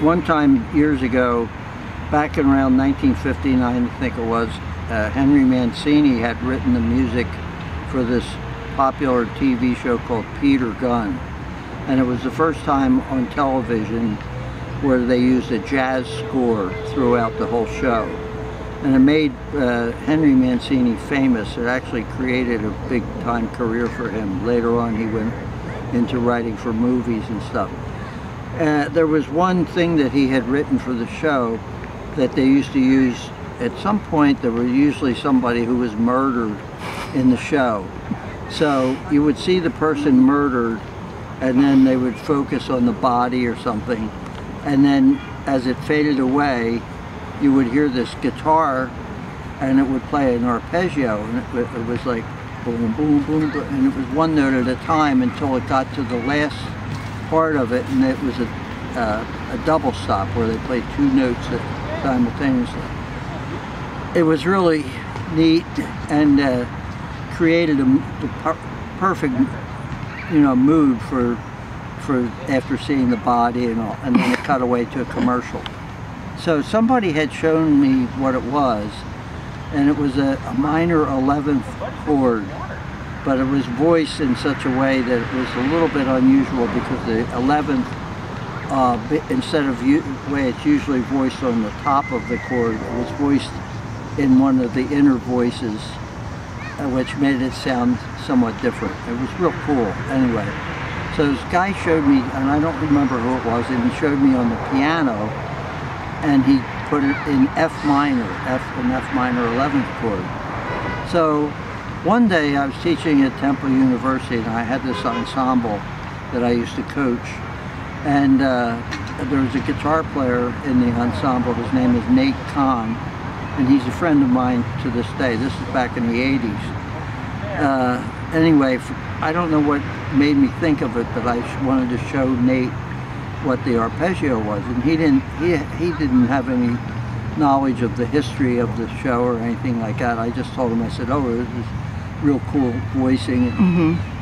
One time years ago, back in around 1959, I think it was, Henry Mancini had written the music for this popular TV show called Peter Gunn. And it was the first time on television where they used a jazz score throughout the whole show. And it made Henry Mancini famous. It actually created a big time career for him. Later on he went into writing for movies and stuff. There was one thing that he had written for the show that they used to use at some point. There was usually somebody who was murdered in the show. So you would see the person murdered and then they would focus on the body or something. And then as it faded away, you would hear this guitar and it would play an arpeggio, and it was like boom, boom, boom, boom, and it was one note at a time until it got to the last part of it, and it was a double stop where they played two notes simultaneously. It was really neat and created a perfect, you know, mood for after seeing the body and all, and then it cut away to a commercial. So somebody had shown me what it was, and it was a minor 11th chord, but it was voiced in such a way that it was a little bit unusual, because the 11th, instead of the way it's usually voiced on the top of the chord, it was voiced in one of the inner voices, which made it sound somewhat different. It was real cool. Anyway, so this guy showed me, and I don't remember who it was, and he showed me on the piano, and he put it in F minor 11th chord. So one day I was teaching at Temple University, and I had this ensemble that I used to coach, and there was a guitar player in the ensemble. His name is Nate Kahn, and he's a friend of mine to this day. This is back in the 80s. Anyway, I don't know what made me think of it, but I wanted to show Nate what the arpeggio was, and he didn't have any knowledge of the history of the show or anything like that. I just told him, I said, oh, this is real cool voicing.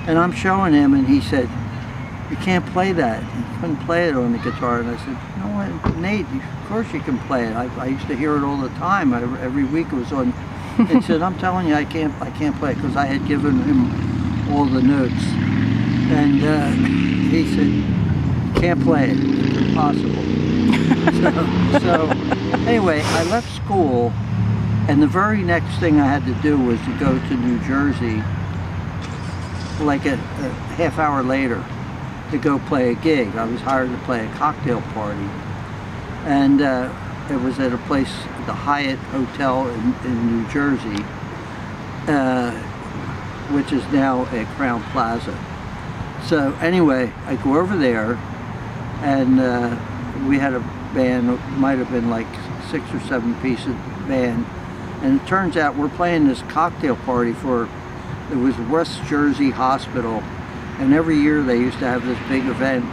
And I'm showing him, and he said, you can't play that. You couldn't play it on the guitar. And I said, no, Nate, of course you can play it. I used to hear it all the time. Every week it was on. He said, I'm telling you, I can't play it, because I had given him all the notes. And he said, can't play it. It's impossible. so anyway, I left school, and the very next thing I had to do was to go to New Jersey like a half hour later to go play a gig. I was hired to play a cocktail party, and it was at a place, the Hyatt Hotel in New Jersey, which is now at Crowne Plaza. So anyway, I go over there, and we had a band, it might have been like 6 or 7 piece band, and it turns out we're playing this cocktail party for, it was West Jersey Hospital, and every year they used to have this big event.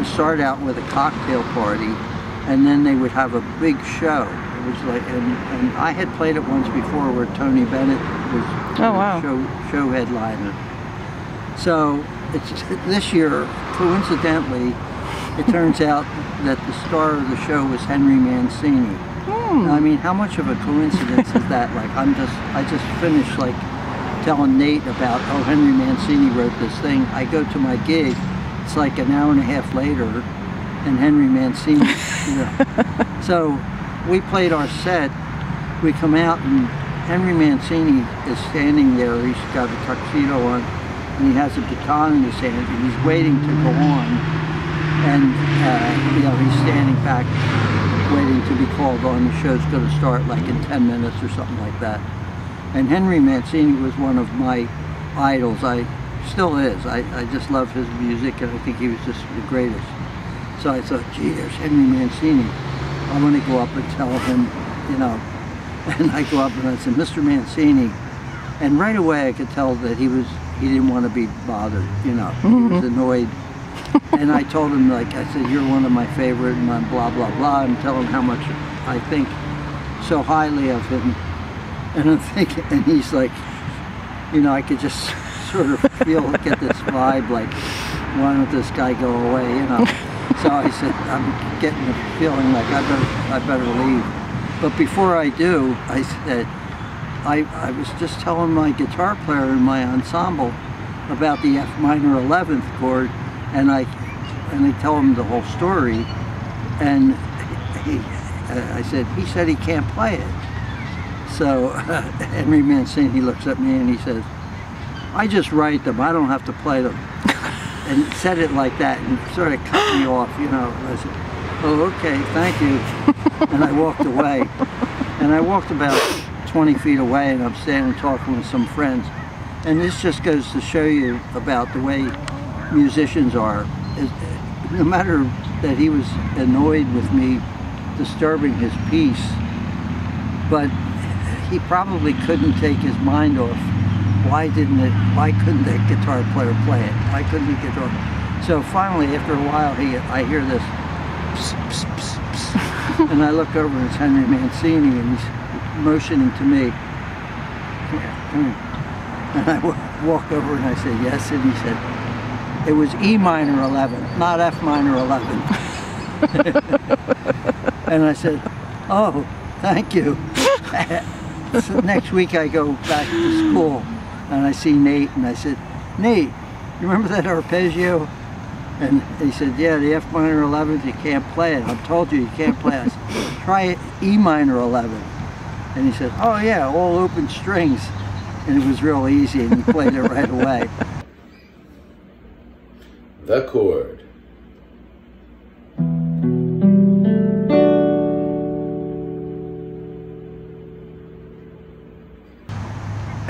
It started out with a cocktail party, and then they would have a big show. It was like, and I had played it once before where Tony Bennett was show headliner. So this year, coincidentally, it turns out that the star of the show was Henry Mancini. I mean, how much of a coincidence is that? Like, I just finished like telling Nate about, oh, Henry Mancini wrote this thing. I go to my gig, it's like an hour and a half later, and Henry Mancini, you know. So we played our set, we come out, and Henry Mancini is standing there. He's got a tuxedo on, and he has a baton in his hand, and he's waiting to go on. And you know, he's standing back waiting to be called on. The show's going to start like in 10 minutes or something like that. And Henry Mancini was one of my idols. I still is. I just love his music, and I think he was just the greatest. So I thought, gee, there's Henry Mancini. I'm going to go up and tell him, you know. And I go up and I said, Mr. Mancini. And right away I could tell that he didn't want to be bothered, you know. He was annoyed. And I told him, like, I said, you're one of my favorite, and I'm blah, blah, blah, and tell him how much I think so highly of him. And I'm thinking, and he's like, you know, I could just sort of feel, get this vibe like, why don't this guy go away, you know. So I said, I'm getting the feeling like I better leave. But before I do, I said, I was just telling my guitar player in my ensemble about the F minor 11th chord, and I tell him the whole story, and he said he can't play it. So Henry Mancini looks at me and he says, I just write them, I don't have to play them. And said it like that and sort of cut me off, you know. I said, oh, okay, thank you. And I walked away. And I walked about 20 feet away, and I'm standing talking with some friends. And this just goes to show you about the way musicians are. No matter that he was annoyed with me disturbing his peace, but he probably couldn't take his mind off. Why couldn't that guitar player play it? Why couldn't the guitar? So finally, after a while, I hear this pss, pss, pss, pss, and I look over, and it's Henry Mancini, and he's motioning to me. And I walk over and I say yes, and he said, it was E minor 11, not F minor 11. And I said, oh, thank you. So next week I go back to school and I see Nate, and I said, Nate, you remember that arpeggio? And he said, yeah, the F minor 11, you can't play it. I've told you can't play it. I said, try it E minor 11. And he said, oh yeah, all open strings. And it was real easy, and he played it right away. The chord.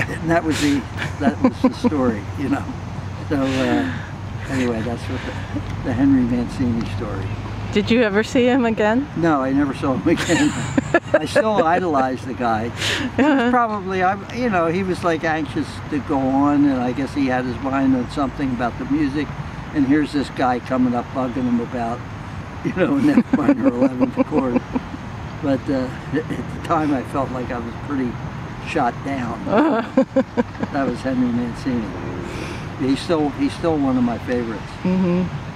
And that was the story, you know. So anyway, that's what the Henry Mancini story. Did you ever see him again? No, I never saw him again. I still idolized the guy. Probably, you know, he was like anxious to go on, and I guess he had his mind on something about the music. And here's this guy coming up bugging him about, you know, an F minor 11th chord. But at the time, I felt like I was pretty shot down. That was Henry Mancini. He's still one of my favorites. Mm-hmm.